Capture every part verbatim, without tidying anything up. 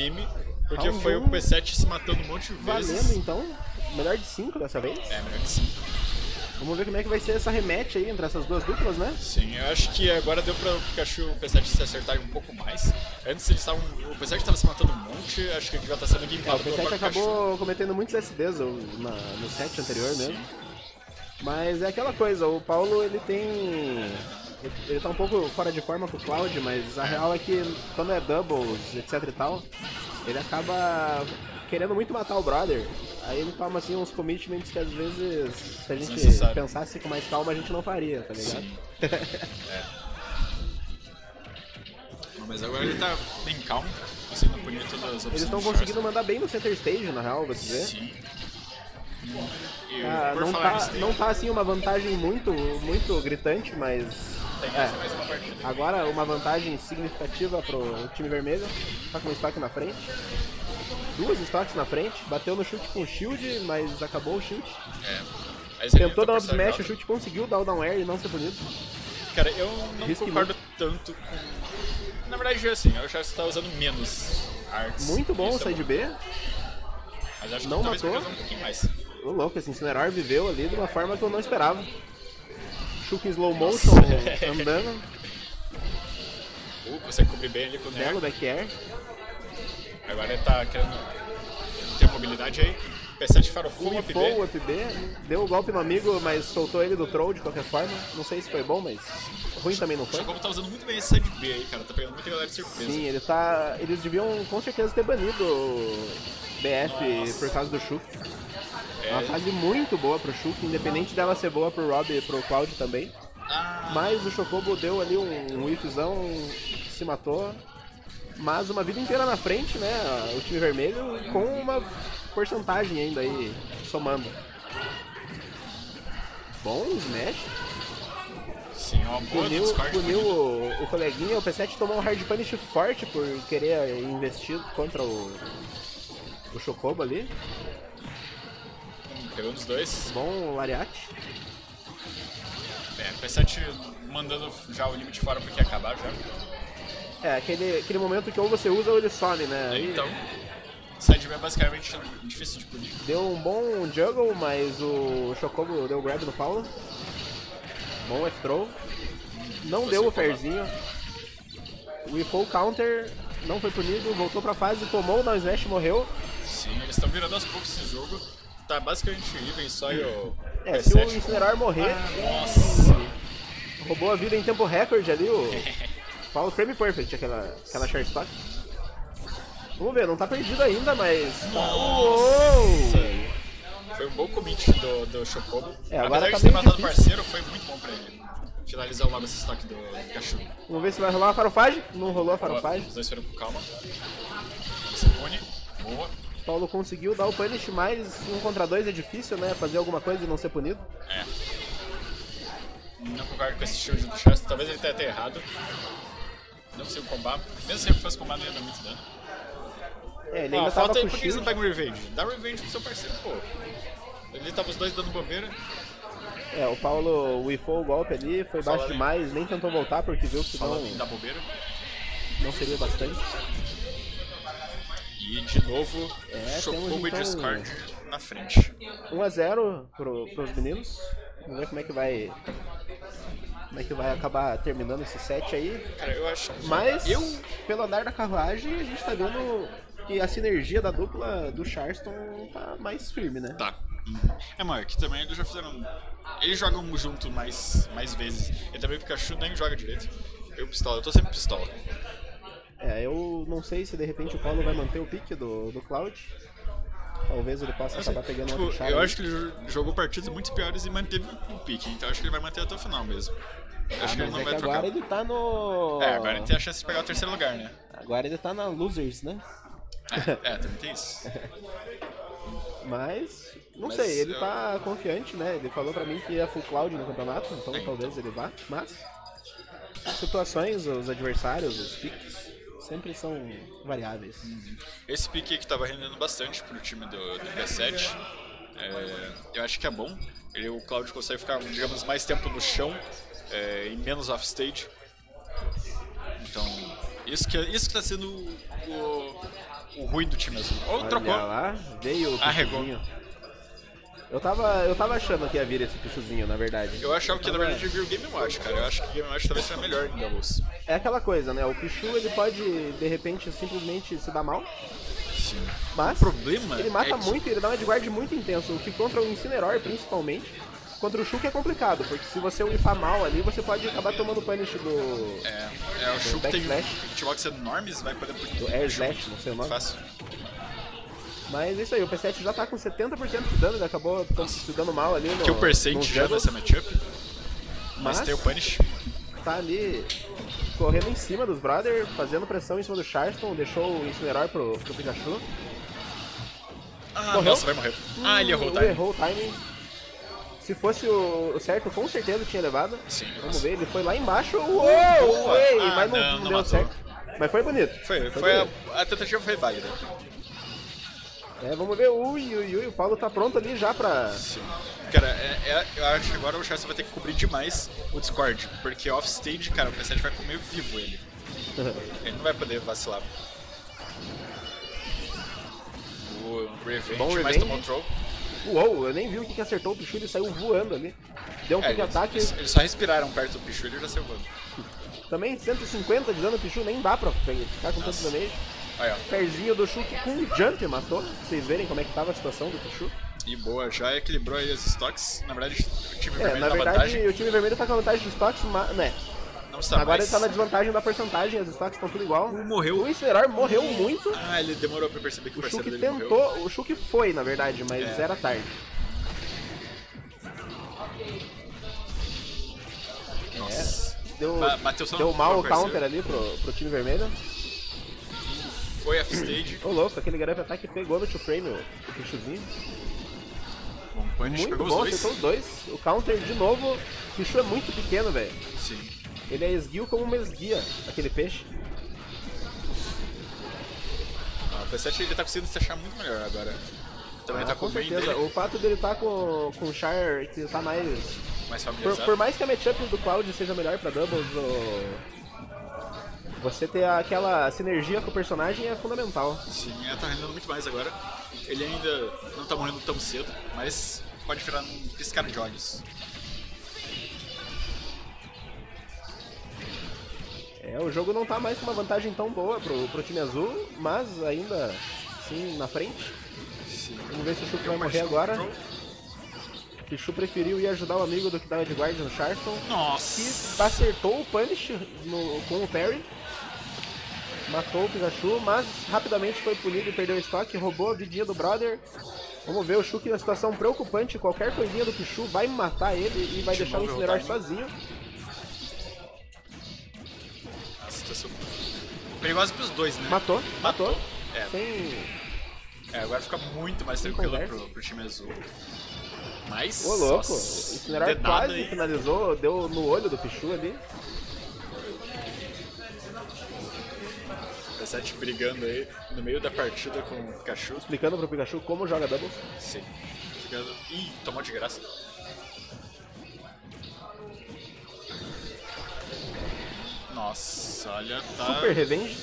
meme, porque Round foi um. O P sete se matando um monte de vezes. Valendo, então. Melhor de cinco dessa vez? É, melhor de cinco. Vamos ver como é que vai ser essa rematch aí entre essas duas duplas, né? Sim, eu acho que agora deu pra o Pikachu e o P sete se acertarem um pouco mais. Antes eles estavam... O P sete estava se matando um monte, acho que já tá sendo limpado. É, o P sete acabou cometendo muitos S Ds na, no set anterior mesmo. Sim. Mas é aquela coisa, o Paulo, ele tem... Ele tá um pouco fora de forma com o Cloud, mas a real é que quando é doubles, etc e tal, ele acaba querendo muito matar o brother. Aí ele toma assim uns commitments que às vezes, se a gente pensasse com mais calma, a gente não faria, tá ligado? Sim. É. Não, mas agora ele tá bem calmo, conseguindo punir todas as opções. Eles estão conseguindo mandar bem no center stage, na real, vou dizer. Sim. Eu, ah, não, tá, stage, não tá assim uma vantagem muito, muito gritante, mas é, agora uma vantagem significativa pro time vermelho. Tá com um estoque na frente. Duas estoques na frente, bateu no chute com o shield, mas acabou o chute. É. Tentou dar um smash, o chute conseguiu dar o down air e não ser punido. Cara, eu não Risque concordo muito. tanto com... Na verdade, assim, eu já estava usando menos arts. Muito bom o side B. Mas acho que não matou. Um pouquinho mais. O louco, esse Incineroar viveu ali de uma forma que eu não esperava. Shulk em slow motion, andando. Uh, você cobre bem ali com o Derek. Belo back air. Agora ele tá querendo ter mobilidade aí. P sete farofou, up B. up B. Deu o um golpe no amigo, mas soltou ele do troll de qualquer forma. Não sei se foi bom, mas ruim também não foi. O Chocobo tá usando muito bem esse side B aí, cara. Tá pegando muita galera de surpresa. Sim, ele tá... eles deviam com certeza ter banido o B F. Nossa. Por causa do Shulk. É uma fase muito boa pro Shulk, independente dela ser boa pro Rob e pro Cloud também. Ah. Mas o Chocobo deu ali um whiffzão, se matou. Mas uma vida inteira na frente, né, o time vermelho, com uma porcentagem ainda aí, somando. Bom smash. Sim, ó, puniu puniu o, o coleguinha, o P sete tomou um hard punish forte por querer investir contra o, o Chocobo ali. Pegou nos dois. Bom lariate. É, o P sete mandando já o limite fora porque ia acabar já. É, aquele, aquele momento que ou você usa ou ele some, né? É, então, side-man é basicamente difícil de punir. Deu um bom juggle, mas o Chocobo deu grab no Paulo. Bom F-throw. Não deu o fairzinho. O Whiffle counter, não foi punido, voltou pra fase, tomou o down smash e morreu. Sim, eles estão virando aos poucos esse jogo. Tá basicamente even só e o É, P sete. Se o Incineroar morrer... Ah, nossa! Roubou a vida em tempo recorde ali, o... Paulo frame perfect, aquela, aquela short stock. Vamos ver, não tá perdido ainda, mas... Nossa. Foi um bom commit do, do Chocobo. É, agora Apesar tá de ter matado o parceiro, foi muito bom pra ele finalizar logo esse estoque do Pikachu. Vamos ver se vai rolar uma farofagem. Não rolou a farofagem. Os dois foram com calma. Se pune. Boa. Paulo conseguiu dar o punish, mas um contra dois é difícil, né? Fazer alguma coisa e não ser punido. É. Não concordo com esse shield do Chester. Talvez ele tenha até errado. Não consigo combar, mesmo se ele fosse combar, não ia dar muito dano. É, ele ainda ah, tava falta aí, por que eles não pegam revenge? Dá revenge pro seu parceiro, pô. Ele tava os dois dando bobeira. É, o Paulo whiffou o golpe ali, foi Só baixo ali. demais, nem tentou voltar porque viu que não... da bobeira. Não seria bastante. E de novo, é, Chocobo então... e Discord na frente. um a zero pro, pros meninos. Vamos ver como é que vai... Como é que vai acabar terminando esse set aí. Cara, eu acho que... Mas, eu... pelo andar da carruagem, a gente tá vendo que a sinergia da dupla do Charleston tá mais firme, né? Tá. É, mano, que também eles já fizeram... Eles jogam junto mais, mais vezes. E também o Pikachu nem joga direito. Eu pistola, eu tô sempre pistola. É, eu não sei se de repente o Paulo vai manter o pique do, do Cloud. Talvez ele possa acabar pegando tipo, outro chave. Eu acho que ele jogou partidas muito piores e manteve o pique, então acho que ele vai manter até o final mesmo. Eu acho ah, que ele não é vai trocar. Agora ele tá no... É, agora ele tem a chance de pegar o terceiro lugar, né? Agora ele tá na Losers, né? É, é também tem isso. Mas, não mas sei, ele eu... tá confiante, né? Ele falou pra mim que ia full Cloud no campeonato, então é, talvez então. ele vá. Mas, as situações, os adversários, os piques... Sempre são variáveis. Esse pique que tava rendendo bastante pro time do, do P sete, é, eu acho que é bom. Ele, o Cloud consegue ficar, digamos, mais tempo no chão é, e menos offstage. Então, isso que, isso que tá sendo o, o, o ruim do time azul. Ou trocou. Lá, veio o Arregou. Eu tava, eu tava achando que ia vir esse Pichuzinho, na verdade. Eu achava que, na verdade, vir o Game Watch, cara. Eu acho que o Game Watch talvez seja melhor ainda, Luz. É aquela coisa, né? O Pichu, ele pode, de repente, simplesmente se dar mal. Sim. Mas o problema ele mata é que... muito e ele dá um edguard muito intenso. O que contra o Incineroar, principalmente. Contra o Shulk é complicado, porque se você unifar mal ali, você pode acabar tomando punish do... É, é o Shulk tem um hitbox enorme, você vai poder... Do Air Slash, não sei o nome. Fácil. Mas é isso aí, o P sete já tá com setenta por cento de dano, ele acabou se dando mal ali no... Que o percent já nessa matchup, mas, mas tem o punish. Tá ali, correndo em cima dos brothers, fazendo pressão em cima do Charleston, deixou o Incineroar pro, pro Pikachu. Ah, morreu? Nossa, vai morrer. Hum, ah, ele errou o timing. Ele errou o timing. Se fosse o certo, com certeza tinha levado. Sim, vamos nossa. ver, ele foi lá embaixo, uou, uou, uei, ah, mas não, não, não deu matou. certo. Mas foi bonito. Foi, foi, foi bonito. A, a tentativa foi válida. É, vamos ver, ui, ui, ui, o Paulo tá pronto ali já pra... Sim. Cara, é, é, eu acho que agora o Chester vai ter que cobrir demais o Discord, porque off-stage, cara, o P sete vai comer vivo ele. Ele não vai poder vacilar. O Revenge, Bom, mas tomou o troll. Uou, eu nem vi o que, que acertou o Pichu, ele saiu voando ali. Deu um é, pouco de ataque. Eles, eles só respiraram perto do Pichu e ele já saiu voando. Também cento e cinquenta de dano do Pichu, nem dá pra ficar com tanto damage. Aí, Perzinho do Shulk com um jump matou, pra vocês verem como é que tava a situação do Pichu. E boa, já equilibrou aí os estoques. Na verdade, o time vermelho é, na verdade, vantagem. O time vermelho tá com a vantagem dos estoques, mas, né? Não está Agora mais. ele tá na desvantagem da porcentagem, os estoques estão tudo igual. O morreu. O Incineroar morreu muito. Ah, ele demorou pra perceber que o parceiro dele tentou, morreu. O Shulk foi, na verdade, mas é. era tarde. Nossa. É, deu, Mateus, deu mal o counter parceiro. ali pro, pro time vermelho. Foi off-stage. Ô oh, louco, aquele garante ataque pegou no two frame o Pichuzinho. Bom, punish, muito pegou bom, os dois. os dois. O counter de novo. O Pichu é muito pequeno, velho. Sim. Ele é esguio como uma esguia, aquele peixe. Ah, o P sete ele tá conseguindo se achar muito melhor agora. Também ah, tá com, com certeza. O fato dele tá com, com o Char, que tá mais... mais por, por mais que a matchup do Cloud seja melhor pra doubles, o... você ter aquela sinergia com o personagem é fundamental. Sim, ele tá rendendo muito mais agora. Ele ainda não tá morrendo tão cedo, mas pode virar num piscar de olhos. É, o jogo não tá mais com uma vantagem tão boa pro, pro time azul, mas ainda sim na frente. Sim. Vamos ver se o Shulk vai morrer agora. Pichu preferiu ir ajudar o amigo do que dava de guard no Charleston. Nossa! Que acertou o punish no, com o parry. Matou o Pikachu, mas rapidamente foi punido e perdeu o estoque. Roubou a vidinha do brother. Vamos ver o Shulk na situação preocupante. Qualquer coisinha do Pichu vai matar ele e vai Deixa deixar o Incineroar sozinho. A situação perigosa pros dois, né? Matou, matou. matou. É. Sem... É, agora fica muito mais Sem tranquilo pro, pro time azul. Mas... Ô, louco, o Incineroar quase aí. finalizou, deu no olho do Pichu ali. P sete brigando aí no meio da partida com o Pikachu. Explicando pro Pikachu como joga doubles. Sim. Explicando... Ih, tomou de graça. Nossa, olha, tá... Super revenge.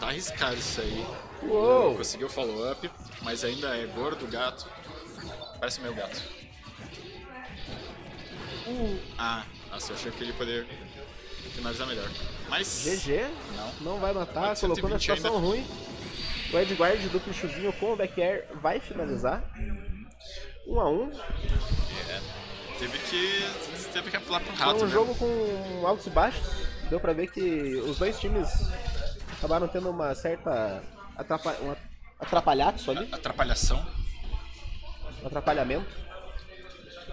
Tá arriscado isso aí. Uou. Conseguiu follow-up, mas ainda é gordo gato. Parece meu gato. Uh. Ah, nossa, eu achei que ele poderia finalizar melhor. Mas... G G, não, não vai matar, colocou na situação ainda. ruim. O edguard do Pichuzinho com o back air vai finalizar. Um a um. É, teve que, teve que apelar pro rato. Foi um né? jogo com altos e baixos. Deu pra ver que os dois times acabaram tendo uma certa atrapa... um atrapalhaço ali. Atrapalhação. Atrapalhamento.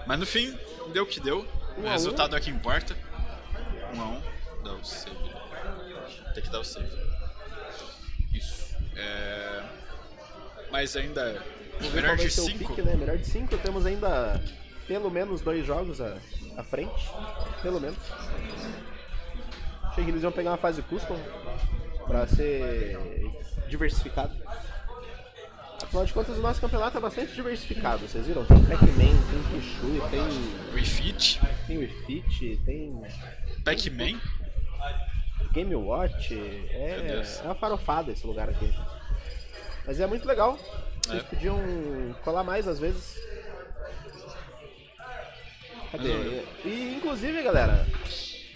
Mas no fim, deu o que deu. Um o resultado um. é que importa. um a um. Dá o save. Tem que dar o save. Isso. É... Mas ainda. Melhor de cinco. Pique, né? Melhor de cinco. Temos ainda pelo menos dois jogos à, à frente. Pelo menos. Achei que eles iam pegar uma fase custom pra ser diversificado. Afinal de contas, o nosso campeonato é bastante diversificado, vocês viram? Tem Pac-Man, tem Pichu, tem... Wii Fit? Tem Wii Fit, tem... Pac-Man? Game Watch, é... é uma farofada esse lugar aqui. Mas é muito legal. Vocês é. podiam colar mais às vezes. Cadê? Hum. E inclusive, galera,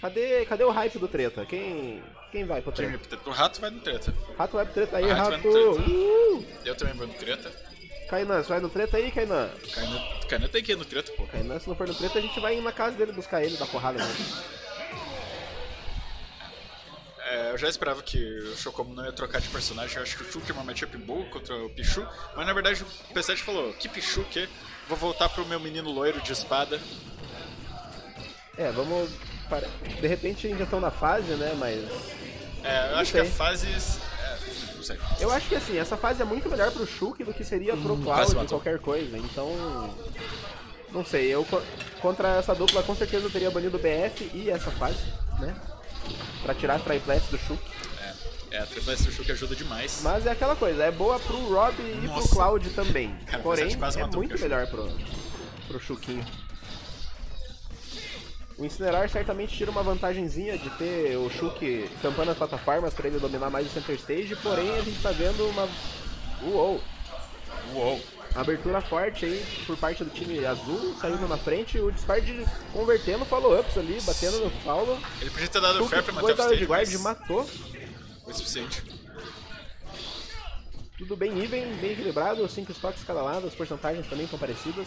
cadê, cadê o hype do treta? Quem, quem vai pro treta? Quem, o rato vai no treta. Rato vai pro treta aí, rato. rato. Treta. Uh! Eu também vou no treta. Kainan, você vai no treta aí, Kainan? Kainan, Kainan tem que ir no treta, pô. Kainan, se não for no treta, a gente vai na casa dele buscar ele, dar porrada nele. É, eu já esperava que o Chocobo não ia trocar de personagem. Eu acho que o Shulk é uma matchup boa contra o Pichu. Mas na verdade o P sete falou, que Pichu que? Vou voltar pro meu menino loiro de espada. É, vamos... Para... De repente ainda estão na fase, né, mas... É, eu não acho sei. que a fase... É, não sei. Eu acho que assim, essa fase é muito melhor pro Shulk do que seria pro hum, Cloud ou qualquer coisa, então... Não sei, eu contra essa dupla com certeza eu teria banido o B F e essa fase, né? Pra tirar as triplets do Shulk. É, é a triplets do Shulk ajuda demais. Mas é aquela coisa, é boa pro Rob e Nossa. pro Cloud também. Cara, porém, é muito melhor pro, pro Shulkinho. O Incineroar certamente tira uma vantagenzinha de ter o Shulk tampando as plataformas pra ele dominar mais o Center Stage, porém a gente tá vendo uma... Uou! Uou! Abertura forte aí por parte do time azul, saindo na frente, o Discord convertendo, follow ups ali, batendo no Paulo. Ele podia ter dado o fair pra matar o stage, de guard, matou. Foi suficiente. Tudo bem even, bem equilibrado, cinco stocks cada lado, as porcentagens também são parecidas.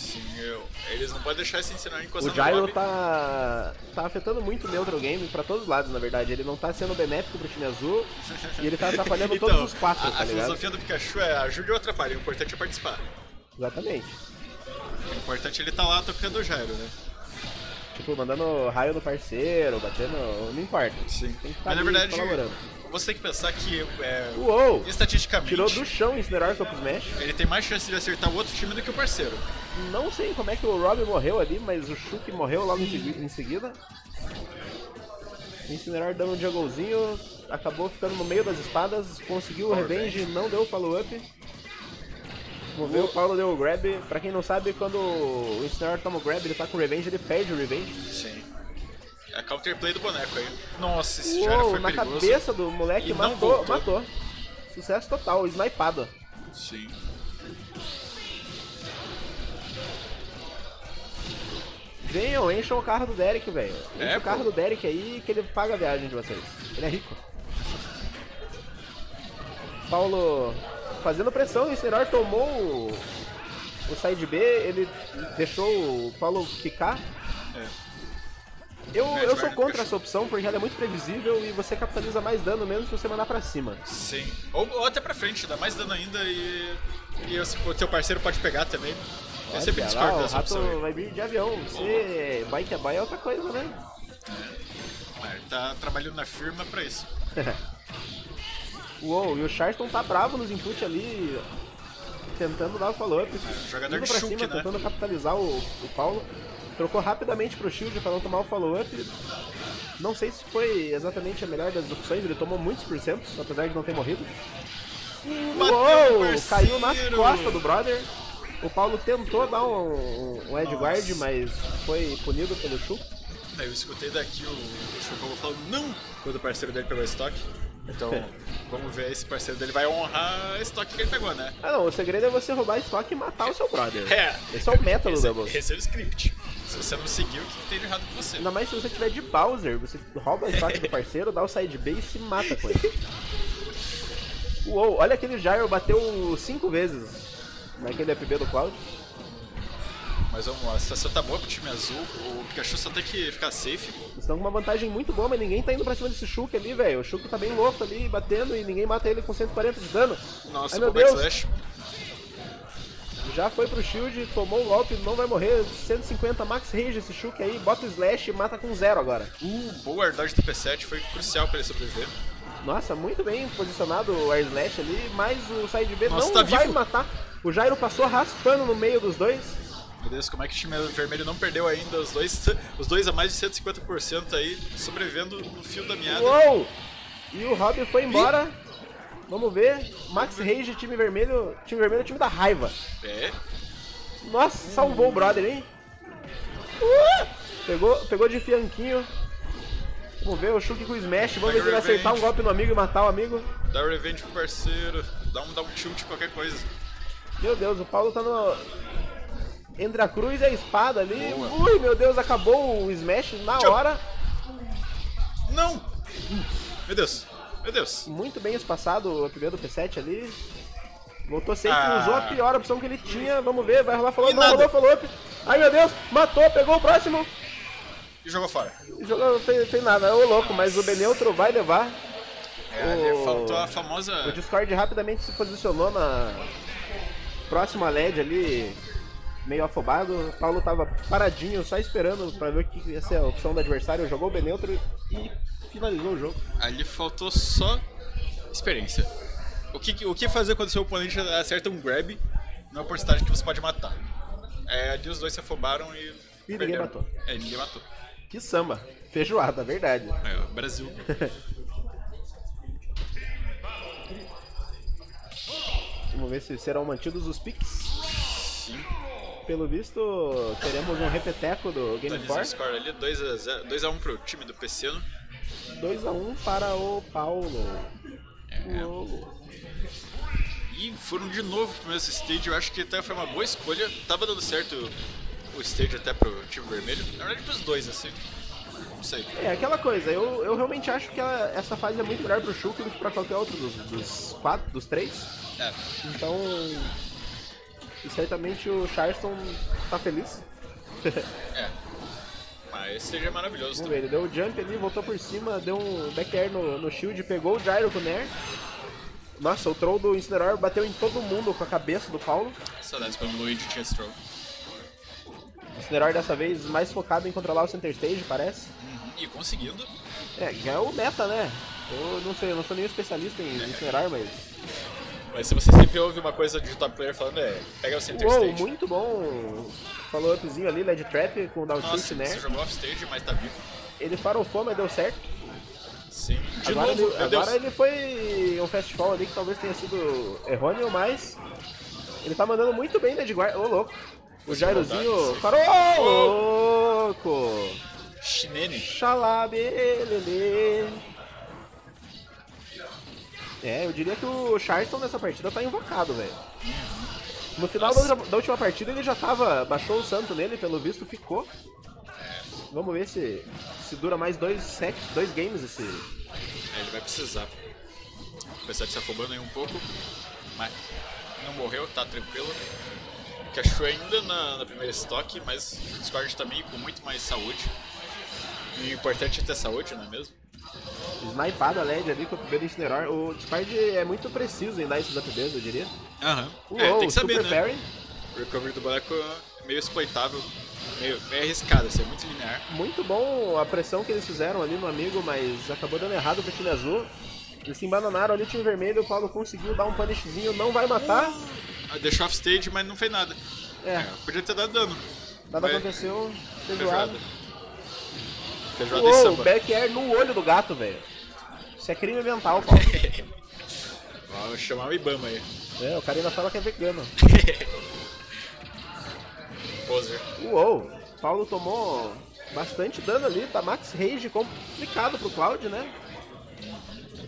Sim, eu. Eles não podem deixar esse ensinar encostado. O Gyro tá tá afetando muito o neutral game pra todos os lados, na verdade. Ele não tá sendo benéfico pro time azul e ele tá atrapalhando então, todos os quatro, a, tá a ligado? A filosofia do Pikachu é ajude ou atrapalhe, o importante é participar. Exatamente. O importante é ele tá lá tocando o Gyro, né? Tipo, mandando raio no parceiro, batendo, não importa. Sim. Tem que tá ali colaborando. Você tem que pensar que, é, Uou, estatisticamente... Tirou do chão o Incineroar Top Smash. Ele tem mais chance de acertar o outro time do que o parceiro. Não sei como é que o Rob morreu ali, mas o Shulk morreu logo em seguida. O Incineroar dando um jugglezinho, acabou ficando no meio das espadas, conseguiu o revenge, não deu o follow-up. Moveu, o Paulo deu o grab. Pra quem não sabe, quando o Incineroar toma o grab, ele tá com o revenge, ele perde o revenge. Sim. É a counterplay do boneco aí. Nossa, esse Gyro foi na perigoso. Cabeça do moleque, e matou, matou. Sucesso total, snipado. Sim. Venham, encham o carro do Derek, velho. Enche é, o carro pô. do Derek aí que ele paga a viagem de vocês. Ele é rico. Paulo fazendo pressão, o Incineroar tomou o, o side B, ele deixou o Paulo ficar. É. Eu, eu sou contra essa opção, porque ela é muito previsível e você capitaliza mais dano mesmo se você mandar pra cima. Sim. Ou, ou até pra frente, dá mais dano ainda e, e o teu parceiro pode pegar também. Olha, eu sempre discordo lá, dessa o opção. Rato vai vir de avião, você oh. bike a bike é outra coisa, né? É. Ele tá trabalhando na firma pra isso. Uou, e o Charleston tá bravo nos inputs ali, tentando dar o follow-up. É, jogador indo de pra Shulk, cima, né? Tentando capitalizar o, o Paulo. Trocou rapidamente pro shield pra não tomar o follow-up. Não sei se foi exatamente a melhor das opções, ele tomou muitos por cento, apesar de não ter morrido. Bateu, Uou! Parceiro. Caiu nas costas do brother. O Paulo tentou dar um, um edge guard, mas foi punido pelo Chu. Eu escutei daqui o, o Chocobo falou não quando o parceiro dele pegou o estoque. Então, vamos ver se o parceiro dele vai honrar o estoque que ele pegou, né? Ah não, o segredo é você roubar estoque e matar o seu brother. É. Esse é o método, esse, Double. Esse é o script. Se você não seguir, o que tem de errado com você? Ainda mais se você tiver de Bowser, você rouba o estoque do parceiro, dá o side B e se mata com ele. Uou, olha aquele Gyro, bateu cinco vezes naquele F B do Cloud. Mas vamos lá, a situação tá boa pro time azul, o Pikachu só tem que ficar safe. Eles estão com uma vantagem muito boa, mas ninguém tá indo pra cima desse Shulk ali, velho. O Shulk tá bem louco ali, batendo e ninguém mata ele com cento e quarenta de dano. Nossa, Ai, meu Deus. Backslash. Já foi pro shield, tomou o golpe, não vai morrer. cento e cinquenta max rage esse Shulk aí, bota o slash e mata com zero agora. Uh, boa air dodge do P sete, foi crucial pra ele sobreviver. Nossa, muito bem posicionado o air slash ali, mas o side B Nossa, não tá vai vivo. matar. O Gyro passou raspando no meio dos dois. Meu Deus, como é que o time vermelho não perdeu ainda os dois, os dois a mais de cento e cinquenta por cento aí, sobrevivendo no fio da meada. Uou! E o Rob foi embora. E... Vamos ver. Max Rage, time vermelho. Time vermelho é time da raiva. É. Nossa, salvou hum. o brother, hein? Uh! Pegou, pegou de fianquinho. Vamos ver o Shulk com o Smash. Vamos ver se ele vai acertar um golpe no amigo e matar o amigo. Dá revenge pro parceiro. dá um, dá um chute, qualquer coisa. Meu Deus, o Paulo tá no... entre a cruz e a espada ali. Boa. Ui, meu Deus, acabou o smash na Tchau. hora. Não! Meu Deus, meu Deus. Muito bem espaçado o primeiro do P sete ali. Voltou safe, ah. usou a pior opção que ele tinha. Vamos ver, vai rolar, falou, não, rolou, falou. Ai, meu Deus, matou, pegou o próximo. E jogou fora. Jogou, não fez, fez nada, é o louco, mas o Beneutro vai levar. É, o... faltou a famosa... O Discord rapidamente se posicionou na próxima L E D ali, meio afobado. O Paulo tava paradinho, só esperando pra ver o que ia ser a opção do adversário. Jogou o Beneutro e finalizou o jogo. Ali faltou só experiência. O que, o que fazer quando seu oponente acerta um grab na porcentagem que você pode matar? É, ali os dois se afobaram e... E perderam. Ninguém matou. É, ninguém matou. Que samba. Feijoada, verdade. É, Brasil. Vamos ver se serão mantidos os picks. Sim. Pelo visto, teremos um repeteco do Game Force. Score ali, dois a um pro time do P C, né? dois a um para o Paulo. É. O... E foram de novo pro mesmo stage. Eu acho que até foi uma boa escolha. Tava dando certo o stage até pro time vermelho. Na verdade, pros dois, assim. Não sei. É, aquela coisa. Eu, eu realmente acho que ela, essa fase é muito melhor pro Shulk do que pra qualquer outro dos, dos quatro, dos três. É. Então, e certamente o Charleston tá feliz. É. Mas esse stage é maravilhoso. Vamos ver, ele deu o jump ali, voltou por cima, deu um back air no, no shield, pegou o gyro com o Nair. Nossa, o troll do Incineroar bateu em todo mundo com a cabeça do Paulo. Saudades pelo Luigi tinha esse troll. O Incineroar dessa vez mais focado em controlar o center stage, parece. Uhum, e conseguindo. É, já é o meta, né? Eu não sei, eu não sou nenhum especialista em é. Incineroar, mas... Mas se você sempre ouve uma coisa de top player falando, é, pega o center Uou, stage. Muito bom. Falou upzinho ali, led trap com o down tilt, né? Nossa, jogou off stage, mas tá vivo. Ele farofou, mas deu certo. Sim, de agora novo, ele, agora ele foi um festival ali que talvez tenha sido errôneo, mas ele tá mandando muito bem, né, de guarda. Ô, oh, louco. O gyrozinho parou! Ô, oh, louco! Chinene. Xalabelele. É, eu diria que o Charleston nessa partida tá invocado, velho. No final da, da última partida ele já tava, baixou o santo nele, pelo visto ficou. Vamos ver se, se dura mais dois sets, dois games esse... É, ele vai precisar. Apesar de se afobando aí um pouco, mas não morreu, tá tranquilo. Pikachu ainda na, na primeira estoque, mas o Discord também com muito mais saúde. E o importante é ter saúde, não é mesmo? Snipada L E D ali com o primeiro Incineroar. O Discord é muito preciso em dar esses updates, eu diria. Aham, uhum. é, tem que saber, né? Parry. O recovery do boneco é meio exploitável. Meio, meio arriscado, assim, muito linear. Muito bom a pressão que eles fizeram ali no amigo, mas acabou dando errado pro time azul. Eles se embanaram ali, o time vermelho, o Paulo conseguiu dar um punishzinho, não vai matar. Uh, deixou off stage, mas não fez nada. É. é podia ter dado dano. Nada mas... aconteceu, feijoada. Feijoada e samba. Back air no olho do gato, velho. Isso é crime mental, Paulo. Vou chamar o Ibama aí. É, o cara ainda fala que é vegano. Uou, Paulo tomou bastante dano ali, tá max rage, complicado pro Cloud, né?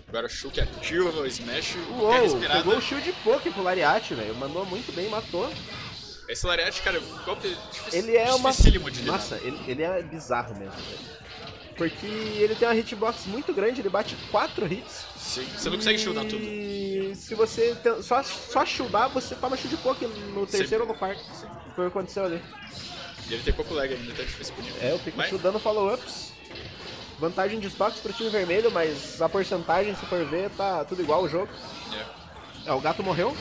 Agora o Shulk ativa o smash, Uou, pegou o shield poke pro Lariat, velho, mandou muito bem, matou. Esse Lariat, cara, o golpe difícil, ele é uma... de Nossa, ele, ele é bizarro mesmo, velho. Porque ele tem uma hitbox muito grande, ele bate quatro hits. Sim, você não consegue shieldar tudo. E se você tem... só, só shieldar, você toma shield poke no terceiro Sim. ou no quarto. Sim. Foi o que aconteceu ali. E ele tem pouco lag ainda, tá difícil punir. É, o Pikachu mas... dando follow-ups. Vantagem de stocks pro time vermelho, mas a porcentagem, se for ver, tá tudo igual o jogo. É. É, o gato morreu.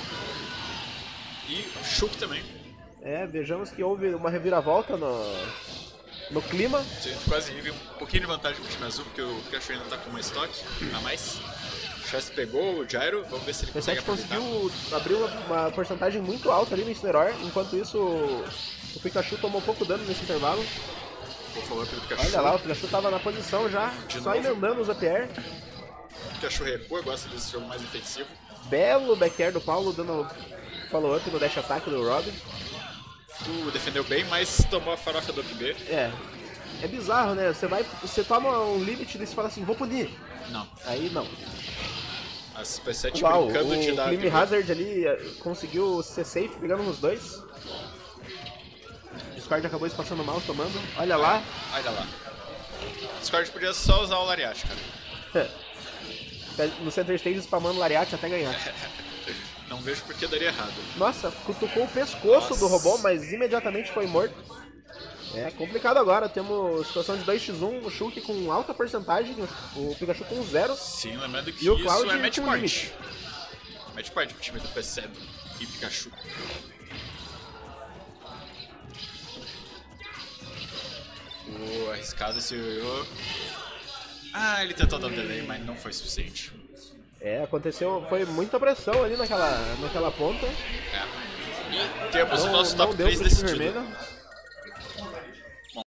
E o Shulk também. É, vejamos que houve uma reviravolta no, no clima. Sim, quase nível. Um pouquinho de vantagem pro time azul, porque o Pikachu ainda tá com uma estoque a mais. Chester pegou o gyro, vamos ver se ele consegue aproveitar. Conseguiu abrir uma, uma porcentagem muito alta ali no Incineroar, enquanto isso o Pikachu tomou pouco dano nesse intervalo. Vou falar pelo Pikachu. Olha lá, o Pikachu tava na posição já, de só emendando os A P R. O Pikachu recua, gosta desse jogo mais defensivo. Belo back air do Paulo, dando follow-up no dash ataque do Robin. Uh, defendeu bem, mas tomou a farofa do B. É, é bizarro, né? Você vai, você toma um limit e você fala assim, vou punir. Não. Aí não. A P sete brincando de dar. O Flame Hazard ali conseguiu ser safe, pegando nos dois. Discord acabou se passando mal, tomando. Olha lá. Olha lá. Discord podia só usar o Lariat, cara. No center stage spamando Lariat até ganhar. Não vejo porque daria errado. Nossa, cutucou o pescoço Nossa. do robô, mas imediatamente foi morto. É complicado agora, temos situação de dois a um, o Shulk com alta porcentagem, o Pikachu com zero. Sim, lembrando que e o Cloud isso é match point. Match point pro time do P sete e Pikachu. Oh, arriscado esse ioiô. Ah, ele tentou dar um delay, mas não foi suficiente. É, aconteceu, foi muita pressão ali naquela, naquela ponta. É. E temos não, o nosso top três decidido. Vermelho.